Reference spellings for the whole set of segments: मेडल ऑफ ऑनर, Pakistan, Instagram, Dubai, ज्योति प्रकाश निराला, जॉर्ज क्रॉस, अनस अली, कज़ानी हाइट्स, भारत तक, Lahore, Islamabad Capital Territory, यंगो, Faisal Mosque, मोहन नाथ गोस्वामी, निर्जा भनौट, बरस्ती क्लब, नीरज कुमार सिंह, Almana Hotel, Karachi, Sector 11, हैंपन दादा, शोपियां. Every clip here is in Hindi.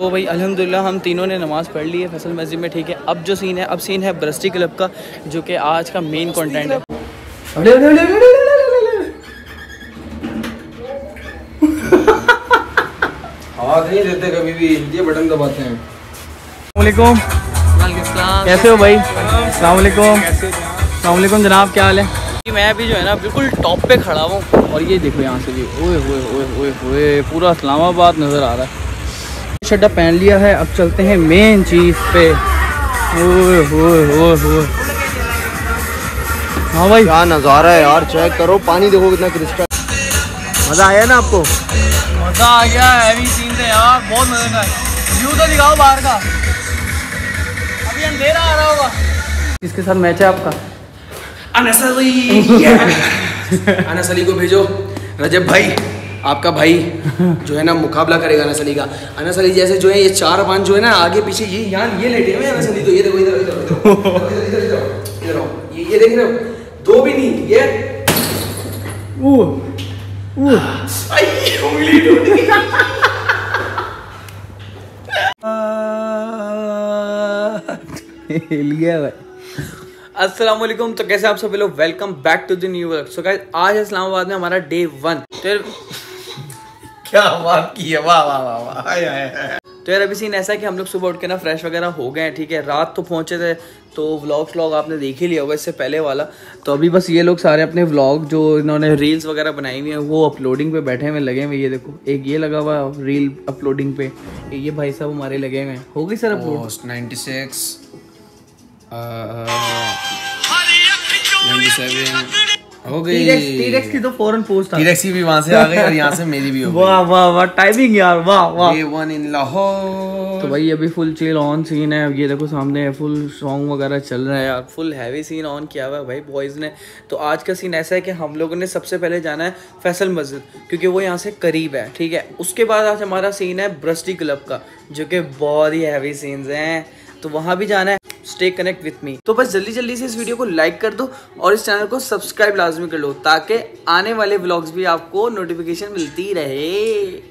तो भाई अल्हम्दुलिल्लाह हम तीनों ने नमाज़ पढ़ ली है फैसल मस्जिद में, ठीक है। अब जो सीन है, अब सीन है बरस्ती क्लब का, जो कि आज का मेन कंटेंट है। आवाज़ नहीं देते कभी भी, ये बटन दबाते हैं। अस्सलामुअलैकुम, कैसे हो भाई? अस्सलामुअलैकुम, अस्सलामुअलैकुम जनाब, क्या हाल है? मैं अभी जो है ना बिल्कुल टॉप पे खड़ा हूँ और ये देखो यहाँ से जी, ओए होए होए होए होए, पूरा इस्लामाबाद नज़र आ रहा है। चड्डा पहन लिया है, अब चलते हैं मेन चीज़ पे। ओए हाँ भाई, क्या नज़ारा है यार, चेक करो, पानी देखो कितना क्रिस्टल। मज़ा आया ना आपको? मज़ा आ गया, हैवी सीन है यार, बहुत मज़ा आया। व्यू तो दिखाओ बाहर का, अभी अंधेरा आ रहा होगा। किसके साथ मैच है आपका? अनस अली। अनस अली को भेजो। रजब भाई आपका भाई जो है ना मुकाबला करेगा अनस अली का। अनस अली जैसे जो है ये चार पांच जो है ना आगे पीछे, ये यहाँ ये लेटे हुए अनस अली, तो ये देखो इधर आओ, ये देख रहे हो, दो भी नहीं, ये उंगली टूट गई। हिल गया भाई। अस्सलामुअलैकुम, तो कैसे आप सभी लोग, welcome back to the new vlog. So guys आज इस्लामाबाद में हमारा डे वन। तो यार क्या बात की है, वाह वाह वाह वाह। तो यार अभी सीन ऐसा है कि हम लोग सुबह उठ के ना फ्रेश वगैरह हो गए हैं, ठीक है। रात तो पहुंचे थे, तो व्लॉग आपने देख ही लिया होगा इससे पहले वाला। तो अभी बस ये लोग सारे अपने व्लॉग जो इन्होंने रील्स वगैरह बनाई हुई हैं वो अपलोडिंग पे बैठे हुए लगे हुए। ये देखो एक ये लगा हुआ रील अपलोडिंग पे, ये भाई साहब हमारे लगे हुए हैं। हो गई सर अपलोड 97 हो गई। टीरेक्स की तो फौरन पोस्ट आ गई, टीरेक्स की भी वहां से आ गई और यहां से मेरी भी हो गई। वाह वाह वाह, टाइमिंग यार, वाह वाह। Day one in Lahore. तो भाई अभी फुल चिल ऑन सीन है, ये देखो सामने फुल सॉन्ग वगैरह चल रहा है यार, फुल हैवी सीन ऑन किया हुआ है भाई बॉयज़ ने। तो आज का सीन ऐसा है कि हम लोगों ने सबसे पहले जाना है फैसल मस्जिद, क्योंकि वो यहाँ से करीब है, ठीक है। उसके बाद आज हमारा सीन है बरस्ती क्लब का, जो कि बहुत ही हैवी सीन्स हैं, तो वहाँ भी जाना है। Stay connect with me. तो बस जल्दी जल्दी से इस वीडियो को लाइक कर दो और इस चैनल को सब्सक्राइब लाजमी कर लो, ताकि आने वाले व्लॉग्स भी आपको नोटिफिकेशन मिलती रहे।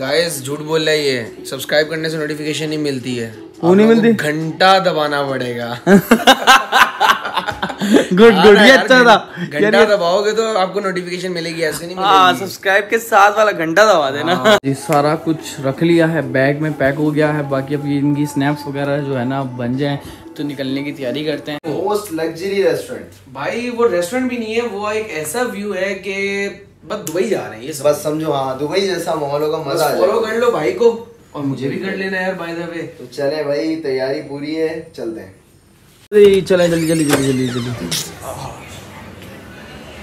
गाइस झूठ बोल रहा है ये, सब्सक्राइब करने से नोटिफिकेशन नहीं मिलती है, वो नहीं मिलती, घंटा दबाना पड़ेगा। गुड गुड, ये अच्छा था। घंटा दबाओगे तो आपको नोटिफिकेशन मिलेगी, ऐसे नहीं मिलेगी। हाँ, सब्सक्राइब के साथ वाला घंटा दबा देना। ये सारा कुछ रख लिया है, बैग में पैक हो गया है, बाकी अब इनकी स्नैप्स वगैरह जो है ना बन जाए तो निकलने की तैयारी करते हैं। मोस्ट लग्जरी रेस्टोरेंट भाई, वो रेस्टोरेंट भी नहीं है, वो एक ऐसा व्यू है कि बस दुबई जा रहे हैं ये सब। बस समझो, हाँ दुबई जैसा माहौल होगा, मजा आ जाएगा। फॉलो कर लो भाई को और मुझे भी कर लेना यार बाय द वे। तो चले भाई, तैयारी पूरी है, चलते हैं, चले जल्दी जल्दी जल्दी जल्दी जल्दी।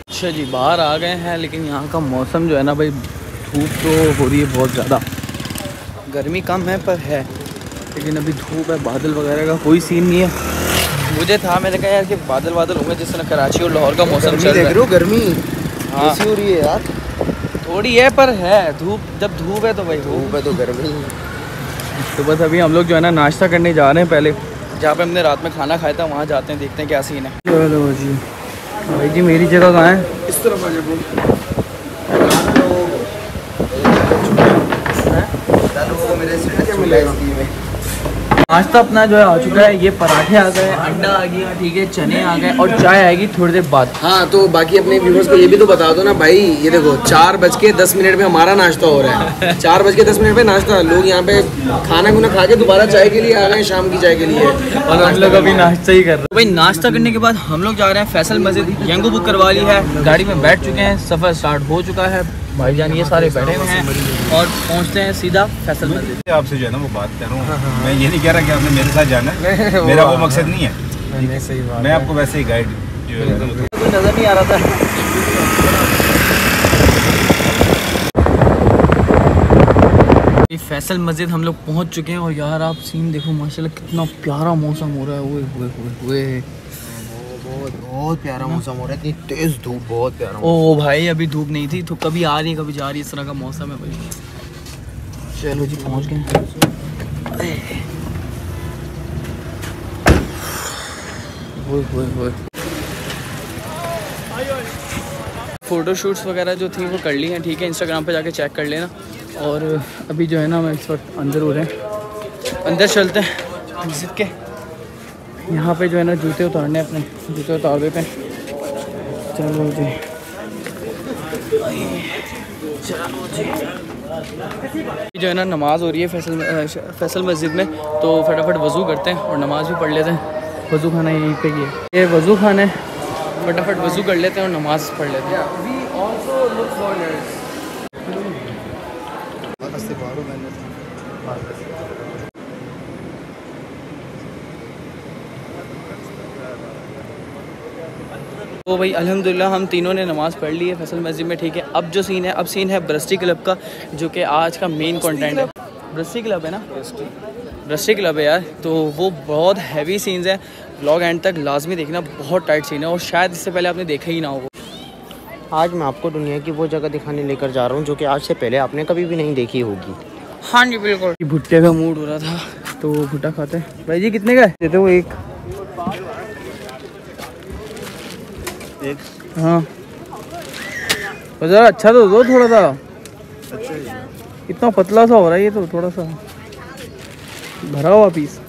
अच्छा जी, बाहर आ गए हैं, लेकिन यहाँ का मौसम जो है ना भाई, धूप तो हो रही है बहुत ज़्यादा, गर्मी कम है पर है, लेकिन अभी धूप है, बादल वगैरह का कोई सीन नहीं है। मुझे था, मैंने कहा यार कि बादल बादल होंगे, जिस तरह कराची और लाहौर का मौसम चल रहा है। गर्मी ऐसी हो रही है यार, थोड़ी है पर है धूप, जब धूप है तो भाई धूप है तो गर्मी। तो बस अभी हम लोग जो है ना नाश्ता करने जा रहे हैं, पहले जहाँ पे हमने रात में खाना खाया था वहाँ जाते हैं, देखते हैं क्या सीन है। चलो जी भाई जी, मेरी जगह कहाँ है? इस तरफ आ जाओ। नाश्ता अपना जो है आ चुका है, ये पराठे आ गए, अंडा आ गया, ठीक है, चने आ गए और चाय आएगी थोड़ी देर बाद। हाँ, तो बाकी अपने व्यूअर्स को ये भी तो बता दो ना भाई, ये देखो 4:10 पे हमारा नाश्ता हो रहा है, 4:10 पे नाश्ता। लोग यहाँ पे खाना खुना खा के दोबारा चाय के लिए आ गए, शाम की चाय के लिए, और हम लोग अभी नाश्ता ही कर रहे हैं। भाई नाश्ता करने के बाद हम लोग जा रहे हैं फैसल मस्जिद, यंगो बुक करवा ली है, गाड़ी में बैठ चुके हैं, सफ़र स्टार्ट हो चुका है। भाईजान ये सारे बैठे हुए हैं और पहुंचते हैं सीधा फैसल मस्जिद। आपसे जो है ना वो बात कर रहा हूँ, मैं ये नहीं कह रहा कि आपने मेरे साथ जाना है, मेरा वो मकसद नहीं है, नहीं सही बात, मैं आपको वैसे ही गाइड जो है नज़र नहीं आ रहा था। फैसल मस्जिद हम लोग पहुंच चुके हैं और यार आप सीन देखो, माशाल्लाह कितना प्यारा मौसम हो रहा है। ओए बहुत प्यारा मौसम हो रहा है, इतनी तेज धूप, बहुत प्यारा। ओ भाई अभी धूप नहीं थी, तो कभी आ रही है कभी जा रही है, इस तरह का मौसम है भाई। चलो जी पहुंच गए। फ़ोटोशूट्स वगैरह जो थी वो कर ली हैं, ठीक है, इंस्टाग्राम पे जाके चेक कर लेना। और अभी जो है ना हम इस वक्त अंदर हो रहे हैं, अंदर चलते हैं मस्जिद के। यहाँ पे जो है ना जूते उतारने, अपने जूते उतार देते हैं। चलो जी जो है ना नमाज़ हो रही है फैसल मस्जिद में, तो फटाफट वज़ू करते हैं और नमाज़ भी पढ़ लेते हैं। वज़ू खाना यहीं पे ही है, ये वज़ू खाना है, फटाफट वज़ू कर लेते हैं और नमाज़ पढ़ लेते हैं। तो भाई अल्हम्दुलिल्लाह हम तीनों ने नमाज़ पढ़ ली है फैसल मस्जिद में, ठीक है। अब जो सीन है, अब सीन है बरस्ती क्लब का, जो कि आज का मेन कंटेंट है। बरस्ती क्लब है ना, बरस्ती क्लब है यार, तो वो बहुत हैवी सीन्स हैं, व्लॉग एंड तक लाजमी देखना। बहुत टाइट सीन है और शायद इससे पहले आपने देखा ही ना हो। आज मैं आपको दुनिया की वो जगह दिखाने लेकर जा रहा हूँ जो कि आज से पहले आपने कभी भी नहीं देखी होगी। हाँ जी बिल्कुल। भुट्टे का मूड हो रहा था तो भुट्टा खाते हैं। भाई जी कितने का देते हो? एक एक, हाँ ज़रा अच्छा तो दो, थोड़ा सा अच्छा। इतना पतला सा हो रहा है ये तो, थोड़ा सा भरा हुआ पीस,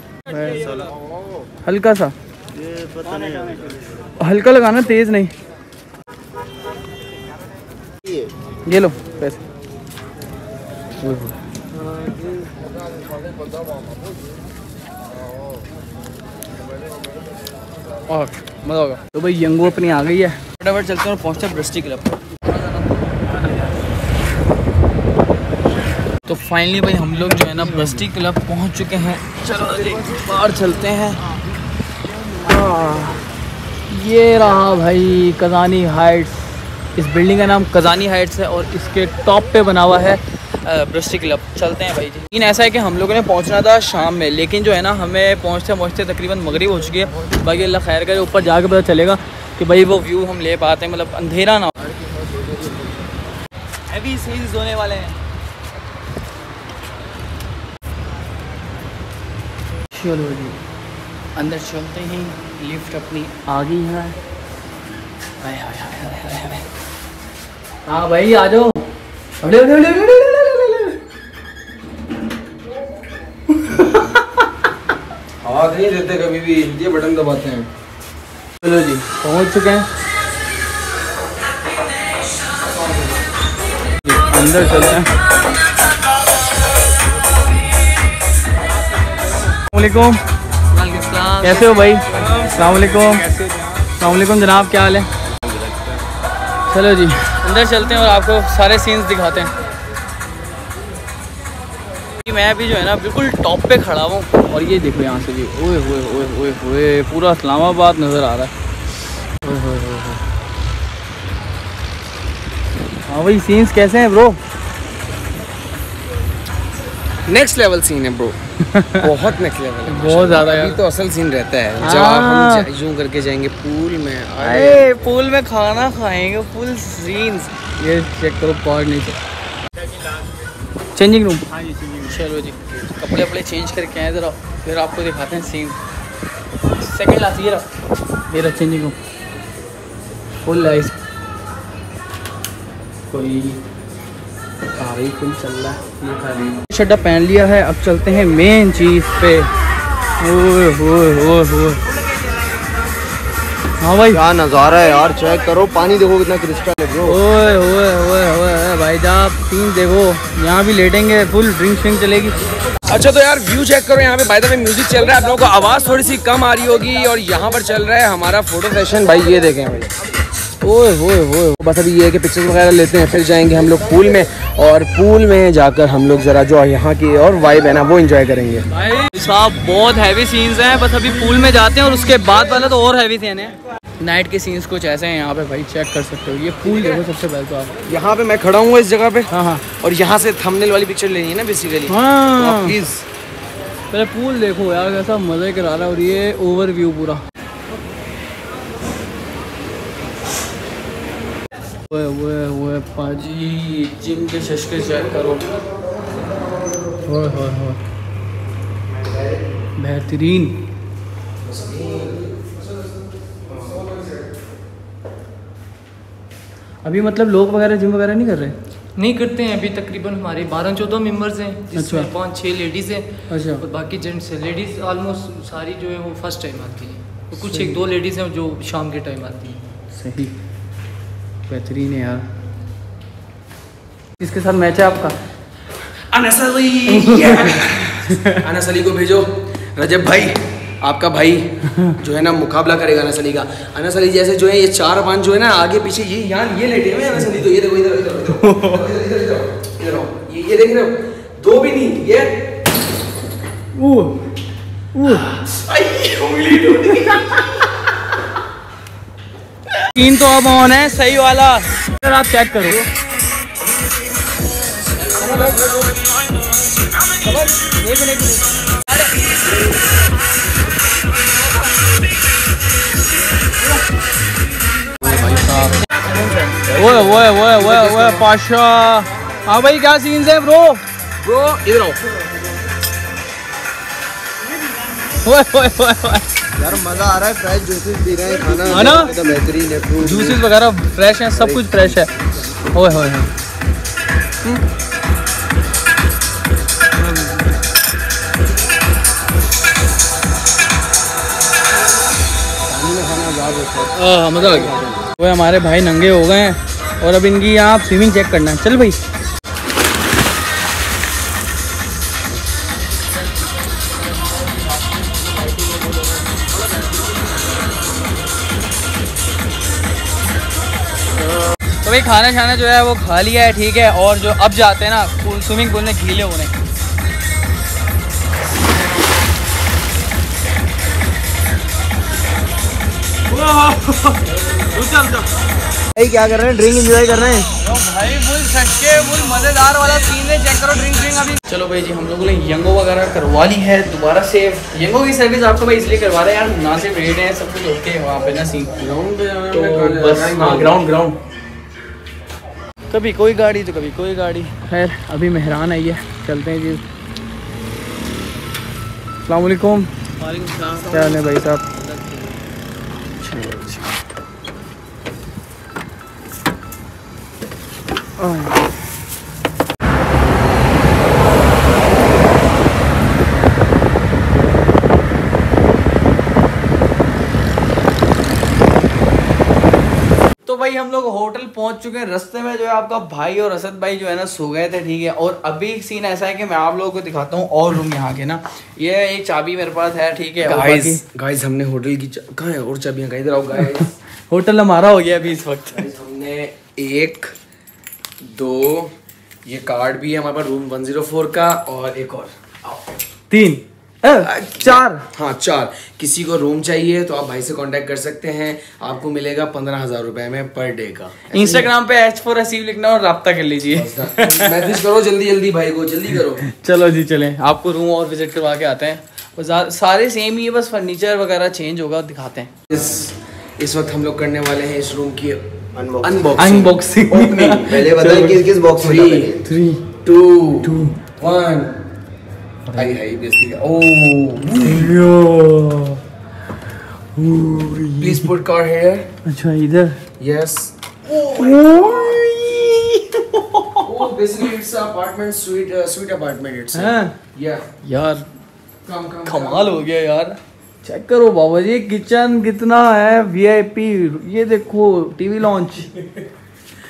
हल्का सा ये पता नहीं, हल्का लगाना तेज नहीं। ये लो पैसे। और मज़ा होगा। तो भाई यंगो अपनी आ गई है, फटाफट चलते हैं और पहुँचते हैं बरस्ती क्लब। तो फाइनली भाई हम लोग जो है ना बरस्ती क्लब पहुँच चुके हैं। चलो एक बार चलते हैं। ये रहा भाई कज़ानी हाइट्स। इस बिल्डिंग का नाम कज़ानी हाइट्स है और इसके टॉप पे बना हुआ है बरस्ती क्लब। चलते हैं भाई जी। लेकिन ऐसा है कि हम लोगों ने पहुंचना था शाम में, लेकिन जो है ना हमें पहुंचते पहुंचते तकरीबन मगरिब हो चुकी है। बाकी अल्लाह खैर करे, ऊपर जाके पता चलेगा कि भाई वो व्यू हम ले पाते हैं, मतलब अंधेरा ना अभी सीन्स होने वाले हैं। चलो जी अंदर चलते ही, लिफ्ट अपनी आ गई है। हाँ भाई आ जाओ। आवाज़ नहीं देते कभी भी, ये बटन दबाते हैं। चलो जी पहुंच चुके हैं, अंदर चलते हैं। अस्सलामुअलैकुम। कैसे हो भाई? अस्सलामुअलैकुम। अस्सलामुअलैकुम जनाब, क्या हाल है? चलो जी अंदर चलते हैं और आपको सारे सीन्स दिखाते हैं। मैं अभी जो है ना बिल्कुल टॉप पे खड़ा हूँ और ये देखो यहाँ से जी, ओए ओए ओए ओए ओए पूरा इस्लामाबाद नज़र आ रहा है। ओए ओए ओए ओए। हाँ भाई सीन्स कैसे हैं ब्रो? नेक्स्ट लेवल सीन है ब्रो। बहुत नेक्स्ट लेवल है, बहुत ज़्यादा। अभी तो असल सीन रहता है जब हम जूम करके जाएंगे पूल में। अरे पूल में खाना खाएंगे, पूल सीन्स। ये चेक करो पार्क नीचे चेंजिंग रूम। हाँ जी चेंजिंग। चलो जी कपड़े वपड़े चेंज करके आए, ज़रा फिर आपको दिखाते हैं सीन। सेकेंड क्लास ये रहा, मेरा चेंजिंग रूम फुल लाइट, कोई गाड़ी कोई चल रहा है, ये खाली चड्डा पहन लिया है। अब चलते हैं मेन चीज़ पे। ओह ओह ओह ओह। हाँ भाई क्या नज़ारा है यार, चेक करो, पानी देखो कितना क्रिस्टल है ब्रो। ओए ओए ओए ओए भाई साहब सीन देखो, यहाँ भी लेटेंगे, फुल ड्रिंक श्रिंक चलेगी। अच्छा तो यार व्यू चेक करो, यहाँ पे बाय द वे म्यूजिक चल रहा है। आप लोगों को आवाज़ थोड़ी सी कम आ रही होगी और यहाँ पर चल रहा है हमारा फोटो सेशन। भाई ये देखें भाई, ओए ओए ओए। बस अभी ये है कि पिक्चर्स वगैरह लेते हैं, फिर जाएंगे हम लोग पूल में और पूल में जाकर हम लोग ज़रा जो यहाँ की और वाइब है ना वो एंजॉय करेंगे। भाई साहब बहुत हैवी सीन्स हैं, बस अभी पूल में जाते हैं और उसके बाद वाला तो और हैवी सीन है। नाइट के सीन्स कुछ ऐसे हैं यहाँ पे भाई, चेक कर सकते हो। ये पूल देखो सबसे पहले तो आप, यहाँ पे मैं खड़ा हूँ इस जगह पे। हाँ हाँ। और यहाँ से थंबनेल वाली पिक्चर लेनी है ना बेसिकली। हाँ प्लीज पहले पूल देखो यार, कैसा मजे करा रहा है। और ये ओवरव्यू पूरा। ओए ओए ओए पाजी, जिम के शशके चेक करो। ओए ओए ओए बेहतरीन। अभी मतलब लोग वगैरह जिम वगैरह नहीं कर रहे? नहीं करते हैं। अभी तकरीबन हमारे 12-14 मेंबर्स हैं जिसमें 5-6 लेडीज़ हैं और बाकी जेंट्स हैं। लेडीज़ ऑलमोस्ट सारी जो है वो फर्स्ट टाइम आती हैं, तो कुछ 1-2 लेडीज़ हैं जो शाम के टाइम आती हैं। सही, बेहतरीन है यार। किसके साथ मैच है आपका? अनस अली। अनस अली को भेजो। रजब भाई आपका भाई जो है ना मुकाबला करेगा अनस अली का। अनस अली जैसे जो है ये 4-5 जो है ना आगे पीछे ये यहाँ ये लेटे हुए हैं अनस अली। तो ये देखो इधर इधर ये देख रहे हो, दो भी नहीं ये तीन तो अब ऑन है सही वाला। अगर आप चेक करो वो पाशा। हाँ भाई क्या सीन्स है ब्रो? ब्रो इधर आओ। यार मजा आ रहा है, फ्रेश जूसेस पी रहे हैं, खाना बेहतरीन है, फ्रूट जूसेस वगैरह फ्रेश हैं, सब कुछ फ्रेश है। ओए होए मजा आ गया। वो हमारे भाई नंगे हो गए हैं और अब इनकी यहाँ स्विमिंग चेक करना है। चल भाई तो भाई खाना छाना जो है वो खा लिया है, ठीक है। और जो अब जाते हैं ना स्विमिंग पूल में गीले होने, भाई क्या कर रहे हैं? ड्रिंक एंजॉय कर रहे हैं भाई, फुल सच्चे फुल मजेदार वाला सीन है। चेक करो ड्रिंक ड्रिंक अभी। चलो भाई जी हम लोगों ने यंगो वगैरह करवा ली है दोबारा से। यंगो की सर्विस आपको भाई इसलिए करवा रहे हैं यार, ना सिर्फ रेट है सब कुछ ओके है वहाँ पे ना, सीन ग्राउंड कभी कोई गाड़ी तो कभी कोई गाड़ी। खैर अभी मेहरान आई है, चलते हैं जी। अस्सलाम वालेकुम। क्या हाल है भाई साहब? तो भाई हम लोग होटल पहुंच चुके हैं। रास्ते में जो है आपका भाई और असद भाई जो है ना सो गए थे, ठीक है। और अभी एक सीन ऐसा है कि मैं आप लोगों को दिखाता हूँ और रूम यहाँ के ना, ये एक चाबी मेरे पास है, ठीक है। गाइस गाइस हमने होटल की कहाँ है और चाबियाँ कहीं इधर आओ गाइस। होटल हमारा हो गया अभी इस वक्त। हमने 1, 2 ये कार्ड भी है हमारे पास रूम 104 का और एक और 3, 4 हाँ 4। किसी को रूम चाहिए तो आप भाई से कांटेक्ट कर सकते हैं, आपको मिलेगा 15,000 रुपए में पर डे का। इंस्टाग्राम पे H4 Receive लिखना और रब्ता कर लीजिए। मैसेज करो जल्दी जल्दी भाई को, जल्दी करो। चलो जी चलें आपको रूम और विजिट करवा के आते हैं। सारे सेम ही है, बस फर्नीचर वगैरह चेंज होगा, दिखाते हैं। इस वक्त हम लोग करने वाले हैं इस रूम की अनबॉक्सिंग। पहले बताइए किस किस बॉक्स में डालेंगे। 3, 2, 1 aye aye bestie. Oh please put car here. अच्छा इधर। Yes. Oh basically it's apartment sweet, sweet apartment it's. हां या यार कमाल हो गया यार। चेक करो बाबा जी किचन कितना है VIP। ये देखो टीवी लॉन्च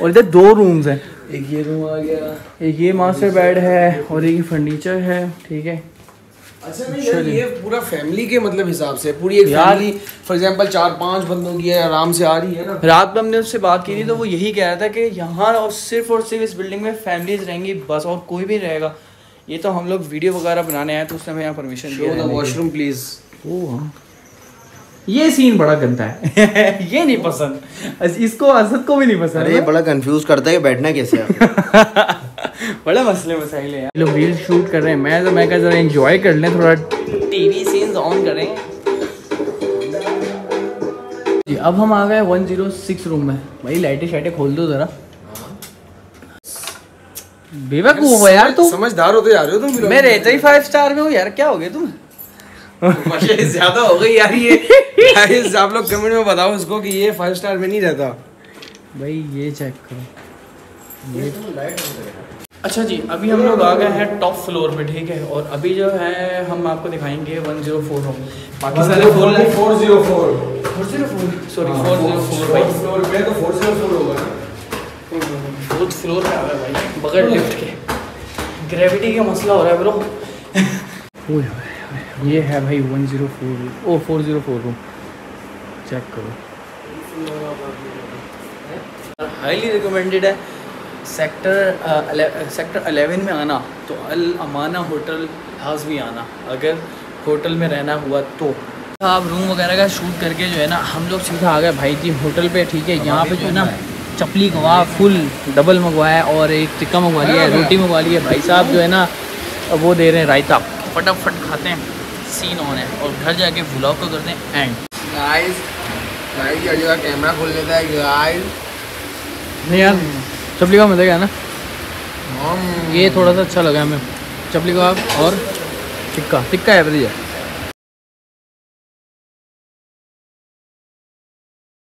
और इधर 2 रूम्स हैं, एक ये रूम आ गया, एक ये मास्टर बेड है और एक फर्नीचर है, ठीक है। अच्छा यार ये पूरा फैमिली के मतलब हिसाब से पूरी एक फैमिली फॉर एग्जांपल 4-5 बंदों की है, आराम से आ रही है ना। रात में हमने उससे बात की थी तो वो यही कह रहा था कि यहाँ और सिर्फ इस बिल्डिंग में फैमिलीज रहेंगी बस, और कोई भी रहेगा। ये तो हम लोग वीडियो वगैरह बनाने आए तो उसने हमें यहाँ परमिशन दिया। Washroom please. ये सीन बड़ा गंदा है। ये नहीं पसंद इसको, असद को भी नहीं पसंद। अरे बड़ा कंफ्यूज करता है बैठना कैसे। बड़ा मसले मसाइल है यार। लोग रील शूट कर रहे हैं, मैं तो मैं कह जरा एंजॉय कर लें, थोड़ा टीवी सीन्स ऑन करें जी। अब हम आ गए 106 रूम में। भाई लाइटें शाइटें खोल दो जरा। बेवकूफ हो यार तुम, समझदार होते जा रहे हो तुम। मैं रहता ही 5 स्टार में हूँ यार, क्या हो गया तुम? मशे ज्यादा हो गई यार ये। गाइस आप लोग कमेंट में बताओ उसको कि ये 5 स्टार में नहीं रहता। भाई ये चेक करो अच्छा जी, अभी हम लोग आ गए हैं टॉप फ्लोर पे, ठीक है। और अभी जो है हम आपको दिखाएंगे 104 रूम, पाकिस्तान 404 होगा। फोर्थ फ्लोर पे आ रहा है भाई, बगैर लिफ्ट के। ग्रेविटी का मसला हो रहा है ब्रो। ये है भाई 404 रूम, चेक करो। हाईली रिकमेंडेड है सेक्टर 11 में आना तो अलमाना होटल हाउस भी आना, अगर होटल में रहना हुआ तो। आप रूम वगैरह का शूट करके जो है ना हम लोग सीधा आ गए भाई जी होटल पे, ठीक है। यहाँ पे जो है ना चपली गवा फुल डबल मंगवाया और एक टिक्का मंगवा लिया है, रोटी मंगवा ली है। भाई साहब जो है ना वो दे रहे हैं रायता, फटाफट खाते हैं, सीन ऑन है और घर जाके व्लॉग को करते हैं एंड। कैमरा खोल लेता है चपली का मजा क्या है ना, ये थोड़ा सा अच्छा लगा हमें। चपली का और टिक्का टिक्का है भैया।